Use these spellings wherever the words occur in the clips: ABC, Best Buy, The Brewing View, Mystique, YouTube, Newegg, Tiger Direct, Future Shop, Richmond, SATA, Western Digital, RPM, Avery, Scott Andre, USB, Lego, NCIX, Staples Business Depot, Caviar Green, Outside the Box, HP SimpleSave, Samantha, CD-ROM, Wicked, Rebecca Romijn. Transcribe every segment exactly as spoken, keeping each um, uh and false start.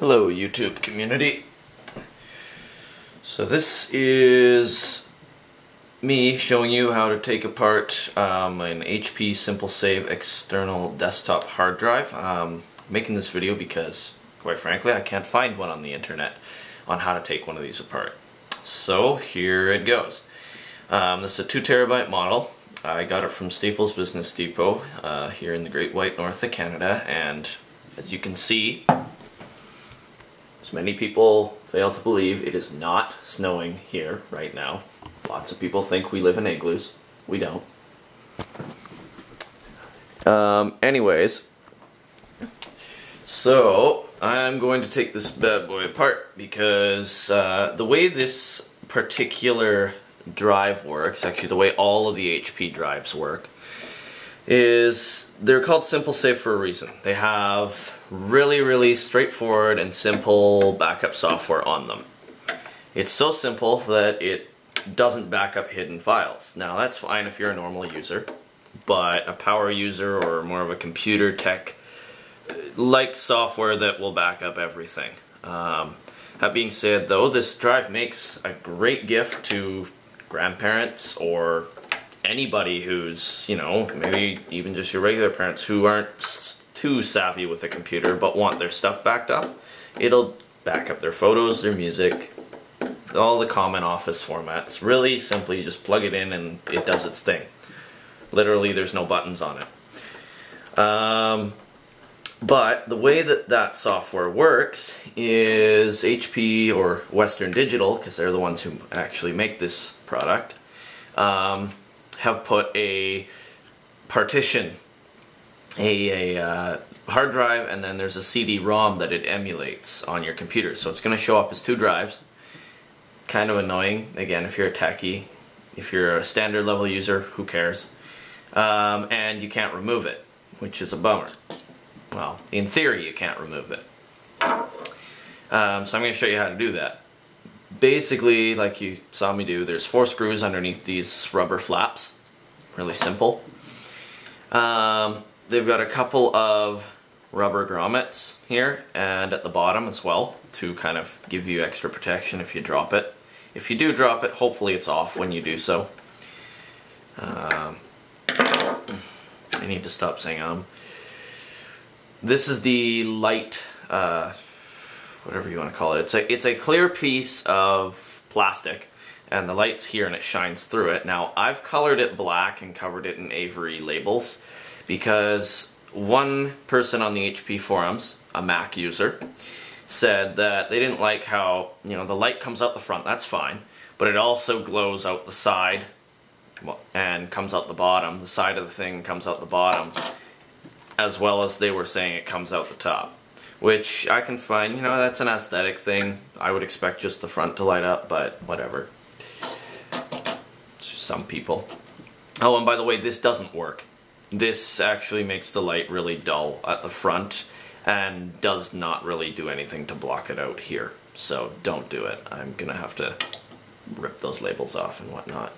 Hello YouTube community. So this is me showing you how to take apart um, an H P SimpleSave external desktop hard drive. Um, I'm making this video because, quite frankly, I can't find one on the internet on how to take one of these apart. So here it goes. Um, this is a two terabyte model. I got it from Staples Business Depot uh, here in the Great White North of Canada, and as you can see, as many people fail to believe, it is not snowing here right now. Lots of people think we live in igloos. We don't. Um, anyways, so I'm going to take this bad boy apart because uh, the way this particular drive works, actually the way all of the H P drives work, is they're called SimpleSave for a reason. They have really, really straightforward and simple backup software on them. It's so simple that it doesn't back up hidden files. Now that's fine if you're a normal user, but a power user or more of a computer tech like software that will back up everything. Um, that being said though, this drive makes a great gift to grandparents or anybody who's, you know, maybe even just your regular parents who aren't too savvy with a computer but want their stuff backed up. It'll back up their photos, their music, all the common office formats. Really simply, you just plug it in and it does its thing. Literally, there's no buttons on it. Um, but the way that that software works is H P or Western Digital, because they're the ones who actually make this product, um, have put a partition, a, a uh, hard drive, and then there's a C D ROM that it emulates on your computer. So it's going to show up as two drives. Kind of annoying. Again, if you're a techie, if you're a standard level user, who cares? Um, and you can't remove it, which is a bummer. Well, in theory, you can't remove it. Um, so I'm going to show you how to do that. Basically, like you saw me do, there's four screws underneath these rubber flaps. Really simple. Um, they've got a couple of rubber grommets here and at the bottom as well to kind of give you extra protection if you drop it. If you do drop it, hopefully it's off when you do so. Um, I need to stop saying um. This is the light, uh, whatever you want to call it. It's a, it's a clear piece of plastic, and the light's here and it shines through it. Now, I've colored it black and covered it in Avery labels because one person on the H P forums, a Mac user, said that they didn't like how, you know, the light comes out the front, that's fine, but it also glows out the side and comes out the bottom. The side of the thing comes out the bottom, as well as they were saying it comes out the top. Which I can find, you know, that's an aesthetic thing. I would expect just the front to light up, but whatever. Some people. Oh, and by the way, this doesn't work. This actually makes the light really dull at the front and does not really do anything to block it out here. So don't do it. I'm gonna have to rip those labels off and whatnot.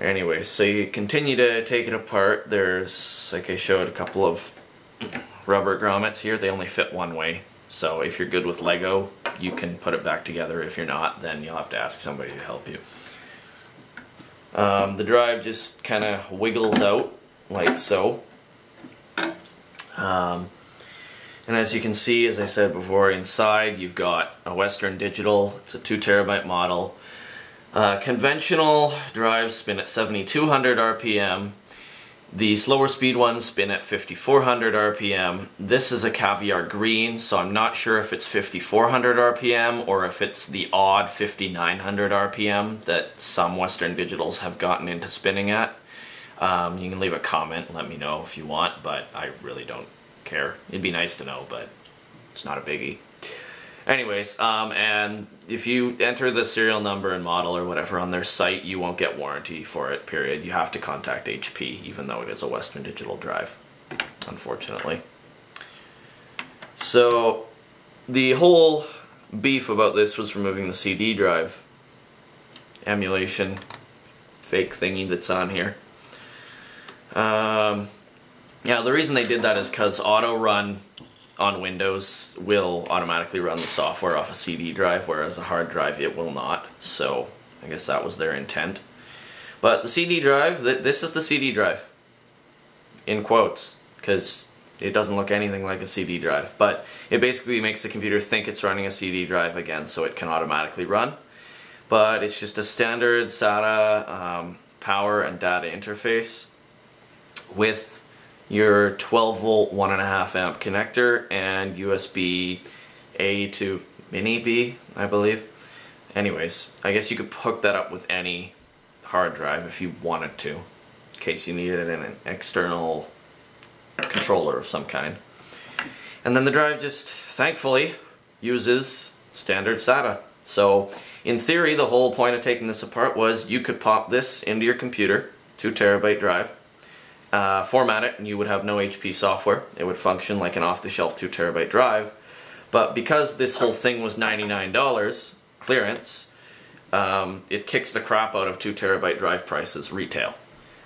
Anyway, so you continue to take it apart. There's, like I showed, a couple of rubber grommets here. They only fit one way, so if you're good with Lego, you can put it back together. If you're not, then you'll have to ask somebody to help you. Um, the drive just kind of wiggles out like so, um, and as you can see, as I said before, inside you've got a Western Digital. It's a two terabyte model. Uh, conventional drives spin at seventy-two hundred R P M. The slower speed ones spin at fifty-four hundred R P M. This is a Caviar Green, so I'm not sure if it's fifty-four hundred R P M or if it's the odd fifty-nine hundred R P M that some Western Digitals have gotten into spinning at. Um, you can leave a comment and let me know if you want, but I really don't care. It'd be nice to know, but it's not a biggie. Anyways, um, and if you enter the serial number and model or whatever on their site, you won't get warranty for it, period. You have to contact H P, even though it is a Western Digital drive, unfortunately. So, the whole beef about this was removing the C D drive emulation fake thingy that's on here. Um, yeah, the reason they did that is because auto run on Windows will automatically run the software off a C D drive, whereas a hard drive it will not. So I guess that was their intent. But the C D drive, th this is the C D drive, in quotes, because it doesn't look anything like a C D drive. But it basically makes the computer think it's running a C D drive again, so it can automatically run. But it's just a standard S A T A um, power and data interface with your twelve volt one point five amp connector and U S B A to mini B, I believe. Anyways, I guess you could hook that up with any hard drive if you wanted to, in case you needed an external controller of some kind. And then the drive just, thankfully, uses standard S A T A. So, in theory, the whole point of taking this apart was you could pop this into your computer, two terabyte drive, Uh, format it, and you would have no H P software. It would function like an off-the-shelf two terabyte drive. But because this whole thing was ninety-nine dollars clearance, um, it kicks the crap out of two terabyte drive prices retail.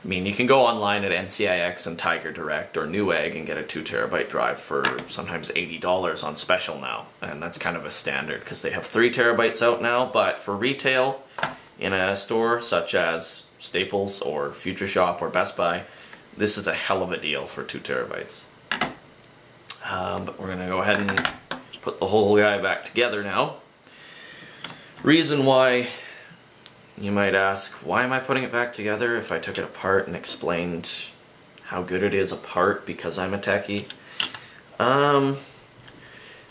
I mean, you can go online at N C I X and Tiger Direct or Newegg and get a two terabyte drive for sometimes eighty dollars on special now. And that's kind of a standard because they have three terabytes out now, but for retail in a store such as Staples or Future Shop or Best Buy, this is a hell of a deal for two terabytes. Um, but we're going to go ahead and put the whole guy back together now. Reason why, you might ask, why am I putting it back together if I took it apart and explained how good it is apart because I'm a techie? Um,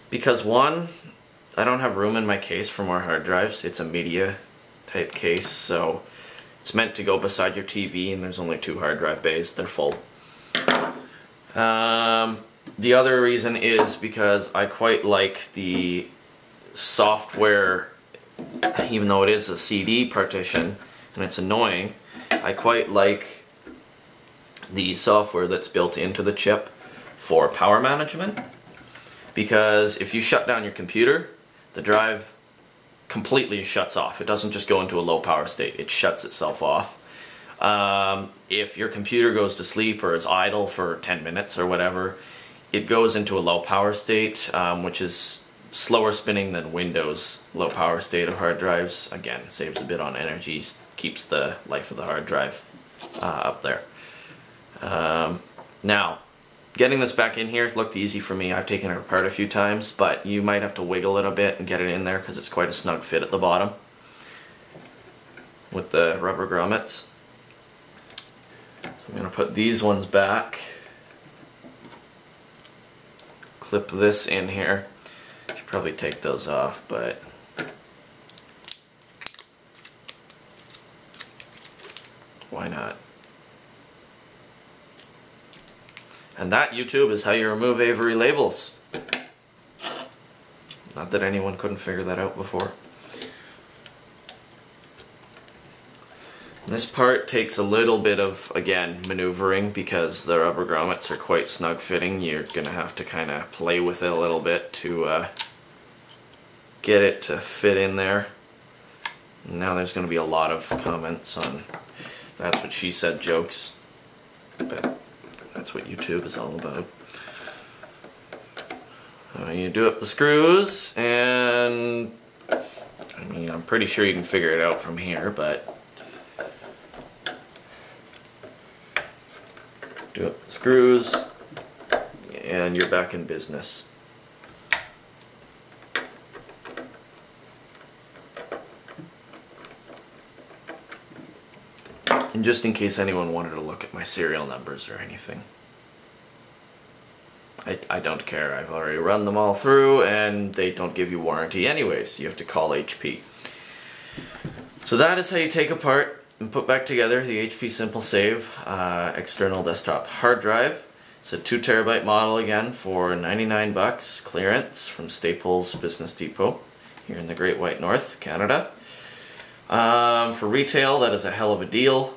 because one, I don't have room in my case for more hard drives. It's a media type case, so it's meant to go beside your T V, and there's only two hard drive bays. They're full. Um, the other reason is because I quite like the software, even though it is a C D partition, and it's annoying, I quite like the software that's built into the chip for power management, because if you shut down your computer, the drive completely shuts off. It doesn't just go into a low power state, it shuts itself off. Um, if your computer goes to sleep or is idle for ten minutes or whatever, it goes into a low power state, um, which is slower spinning than Windows low power state of hard drives. Again, saves a bit on energy, keeps the life of the hard drive uh, up there. Um, now, getting this back in here looked easy for me. I've taken it apart a few times, but you might have to wiggle it a bit and get it in there because it's quite a snug fit at the bottom with the rubber grommets. So I'm going to put these ones back, clip this in here. Should probably take those off, but why not? And that, YouTube, is how you remove Avery labels. Not that anyone couldn't figure that out before. This part takes a little bit of, again, maneuvering because the rubber grommets are quite snug fitting. You're gonna have to kind of play with it a little bit to uh, get it to fit in there. Now there's gonna be a lot of comments on "that's what she said" jokes. But that's what YouTube is all about. Uh, you do up the screws, and I mean, I'm pretty sure you can figure it out from here, but do up the screws, and you're back in business. And just in case anyone wanted to look at my serial numbers or anything, I, I don't care. I've already run them all through, and they don't give you warranty anyways. You have to call H P. So that is how you take apart and put back together the H P SimpleSave uh, external desktop hard drive. It's a two terabyte model again for ninety-nine bucks clearance from Staples Business Depot here in the Great White North, Canada. Um, for retail, that is a hell of a deal.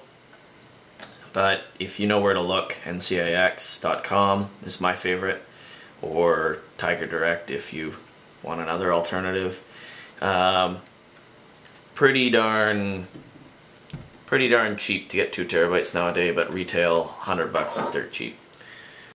But if you know where to look, N C I X dot com is my favorite, or Tiger Direct if you want another alternative. Um, pretty darn, pretty darn cheap to get two terabytes nowadays, but retail, one hundred bucks is dirt cheap.